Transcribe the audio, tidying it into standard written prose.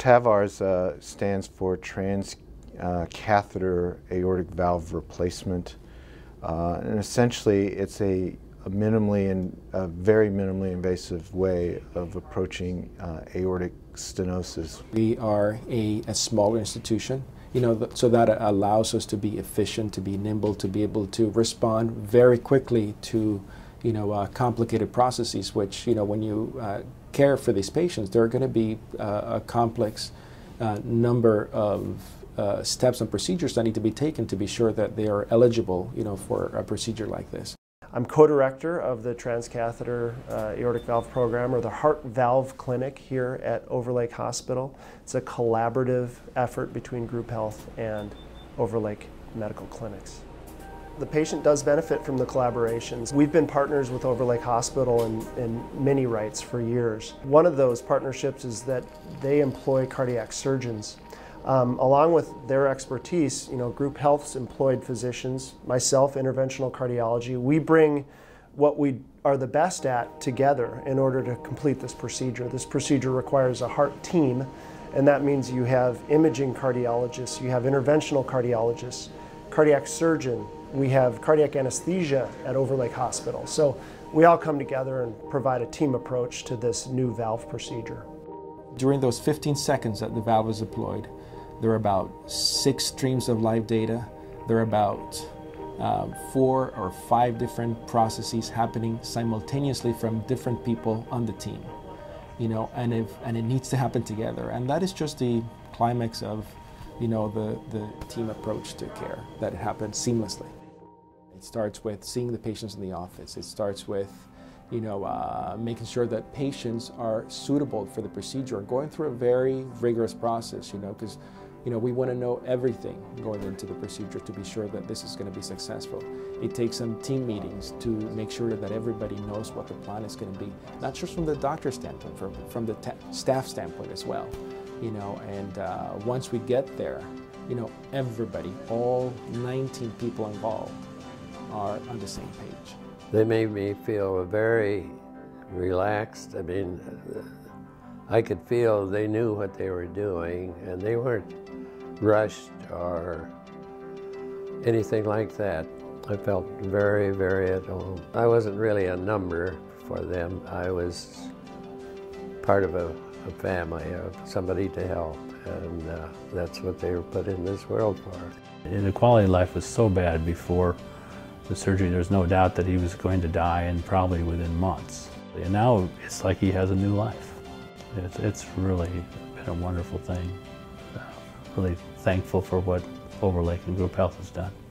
TAVARS stands for Transcatheter Aortic Valve Replacement, and essentially it's a very minimally invasive way of approaching aortic stenosis. We are a smaller institution, you know, so that allows us to be efficient, to be nimble, to be able to respond very quickly to, you know, complicated processes, which, you know, when you care for these patients, there are going to be a complex number of steps and procedures that need to be taken to be sure that they are eligible, you know, for a procedure like this. I'm co-director of the Transcatheter Aortic Valve Program, or the Heart Valve Clinic, here at Overlake Hospital. It's a collaborative effort between Group Health and Overlake Medical Clinics. The patient does benefit from the collaborations. We've been partners with Overlake Hospital in many rights for years. One of those partnerships is that they employ cardiac surgeons. Along with their expertise, you know, Group Health's employed physicians, myself, interventional cardiology. We bring what we are the best at together in order to complete this procedure. This procedure requires a heart team, and that means you have imaging cardiologists, you have interventional cardiologists, cardiac surgeon, we have cardiac anesthesia at Overlake Hospital. So we all come together and provide a team approach to this new valve procedure. During those 15 seconds that the valve is deployed, there are about 6 streams of live data. There are about 4 or 5 different processes happening simultaneously from different people on the team, you know, and it needs to happen together. And that is just the climax of, you know, the team approach to care, that it happens seamlessly. It starts with seeing the patients in the office. It starts with, you know, making sure that patients are suitable for the procedure, going through a very rigorous process, you know, because, you know, we want to know everything going into the procedure to be sure that this is going to be successful. It takes some team meetings to make sure that everybody knows what the plan is going to be, not just from the doctor's standpoint, from the staff standpoint as well, you know, and once we get there, you know, everybody, all 19 people involved, are on the same page. They made me feel very relaxed. I mean, I could feel they knew what they were doing, and they weren't rushed or anything like that. I felt very, very at home. I wasn't really a number for them. I was part of a family, of somebody to help, and that's what they were put in this world for. And the quality of life was so bad before the surgery, there's no doubt that he was going to die, and probably within months. And now it's like he has a new life. It's really been a wonderful thing. Really thankful for what Overlake and Group Health has done.